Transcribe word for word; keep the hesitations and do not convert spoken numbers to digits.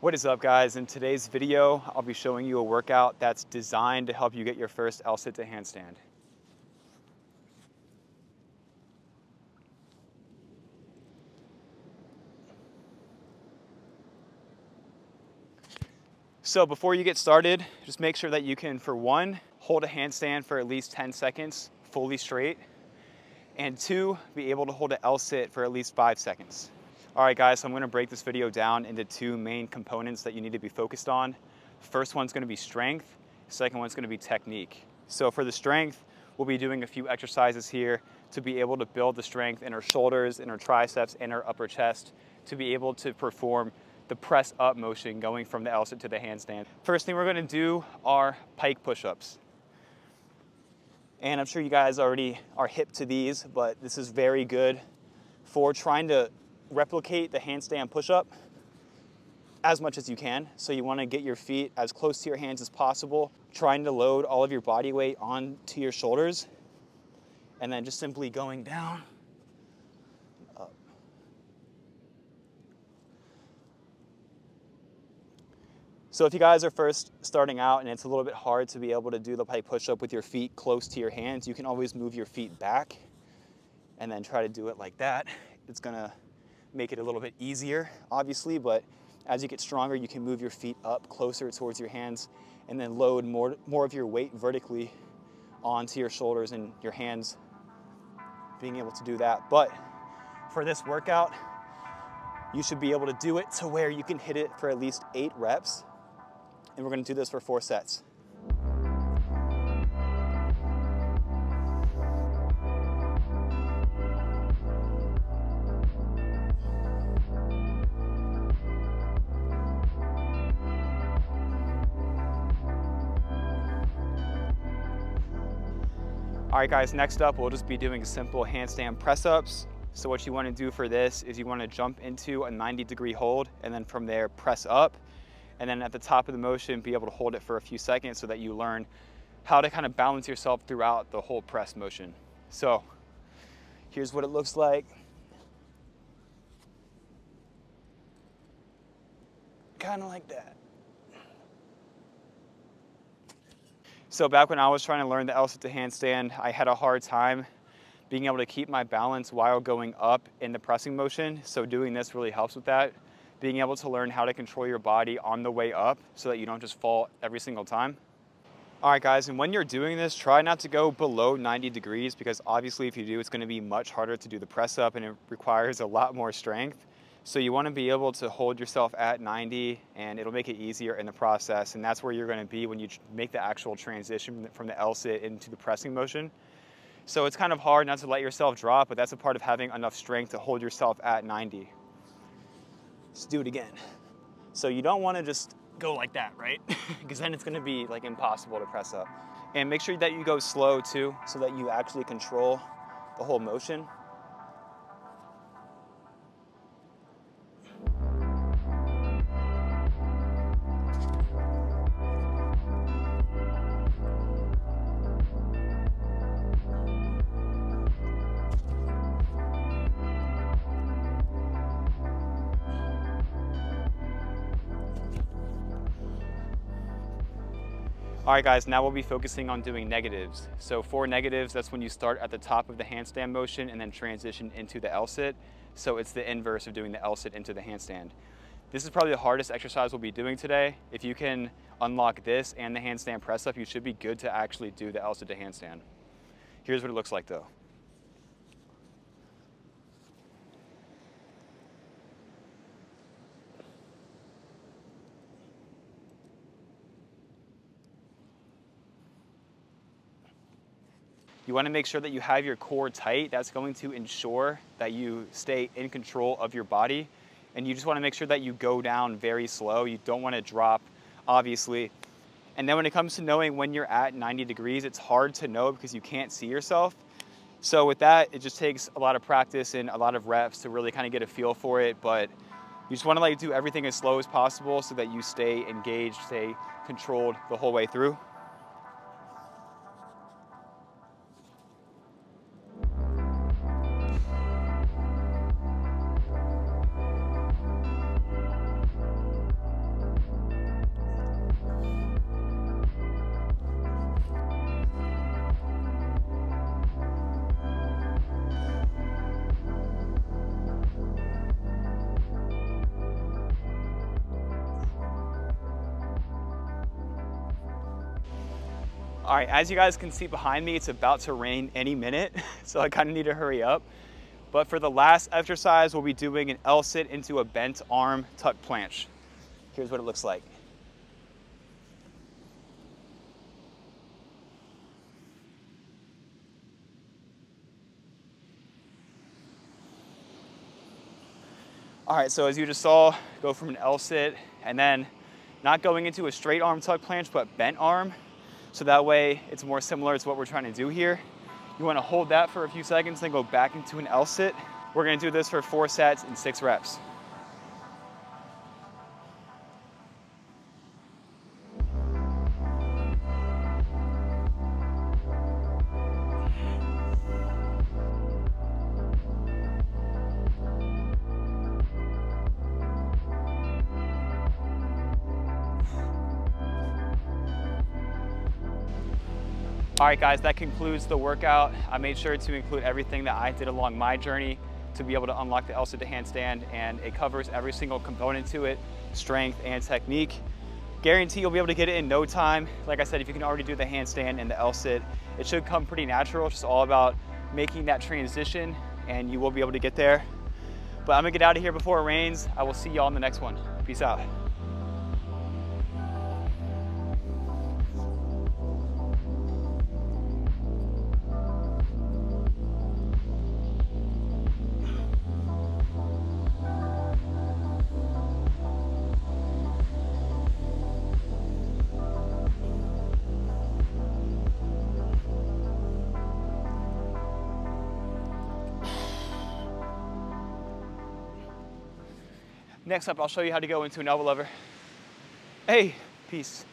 What is up, guys? In today's video, I'll be showing you a workout that's designed to help you get your first L-sit to handstand. So before you get started, just make sure that you can, for one, hold a handstand for at least ten seconds, fully straight, and two, be able to hold an L-sit for at least five seconds. All right, guys, so I'm gonna break this video down into two main components that you need to be focused on. First one's gonna be strength, second one's gonna be technique. So for the strength, we'll be doing a few exercises here to be able to build the strength in our shoulders, in our triceps, in our upper chest, to be able to perform the press up motion going from the L-sit to the handstand. First thing we're gonna do are pike push-ups. And I'm sure you guys already are hip to these, but this is very good for trying to replicate the handstand push-up as much as you can. So you want to get your feet as close to your hands as possible, trying to load all of your body weight onto your shoulders, and then just simply going down, up. So if you guys are first starting out and it's a little bit hard to be able to do the pike push-up with your feet close to your hands, you can always move your feet back and then try to do it like that. It's gonna make it a little bit easier, obviously, but as you get stronger, you can move your feet up closer towards your hands and then load more, more of your weight vertically onto your shoulders and your hands, being able to do that. But for this workout, you should be able to do it to where you can hit it for at least eight reps. And we're gonna do this for four sets. All right, guys, next up, we'll just be doing simple handstand press-ups. So what you wanna do for this is you wanna jump into a ninety degree hold, and then from there, press up. And then at the top of the motion, be able to hold it for a few seconds so that you learn how to kind of balance yourself throughout the whole press motion. So here's what it looks like. Kind of like that. So back when I was trying to learn the L-sit to handstand, I had a hard time being able to keep my balance while going up in the pressing motion. So doing this really helps with that. Being able to learn how to control your body on the way up so that you don't just fall every single time. All right, guys, and when you're doing this, try not to go below ninety degrees, because obviously if you do, it's gonna be much harder to do the press up and it requires a lot more strength. So you wanna be able to hold yourself at ninety, and it'll make it easier in the process. And that's where you're gonna be when you make the actual transition from the L-sit into the pressing motion. So it's kind of hard not to let yourself drop, but that's a part of having enough strength to hold yourself at ninety. Let's do it again. So you don't wanna just go like that, right? Because then it's gonna be like impossible to press up. And make sure that you go slow too, so that you actually control the whole motion. All right, guys, now we'll be focusing on doing negatives. So for negatives, that's when you start at the top of the handstand motion and then transition into the L-sit. So it's the inverse of doing the L-sit into the handstand. This is probably the hardest exercise we'll be doing today. If you can unlock this and the handstand press up, you should be good to actually do the L-sit to handstand. Here's what it looks like though. You want to make sure that you have your core tight. That's going to ensure that you stay in control of your body. And you just want to make sure that you go down very slow. You don't want to drop, obviously. And then when it comes to knowing when you're at ninety degrees, it's hard to know because you can't see yourself. So with that, it just takes a lot of practice and a lot of reps to really kind of get a feel for it. But you just want to like do everything as slow as possible so that you stay engaged, stay controlled the whole way through. All right, as you guys can see behind me, it's about to rain any minute, so I kind of need to hurry up. But for the last exercise, we'll be doing an L-sit into a bent arm tuck planche. Here's what it looks like. All right, so as you just saw, go from an L-sit and then not going into a straight arm tuck planche, but bent arm. So that way it's more similar to what we're trying to do here. You wanna hold that for a few seconds, then go back into an L-sit. We're gonna do this for four sets and six reps. All right, guys, that concludes the workout. I made sure to include everything that I did along my journey to be able to unlock the L-sit to handstand, and it covers every single component to it, strength and technique. Guarantee you'll be able to get it in no time. Like I said, if you can already do the handstand and the L-sit, it should come pretty natural. It's just all about making that transition, and you will be able to get there. But I'm gonna get out of here before it rains. I will see y'all in the next one. Peace out. Next up, I'll show you how to go into an elbow lever. Hey, peace.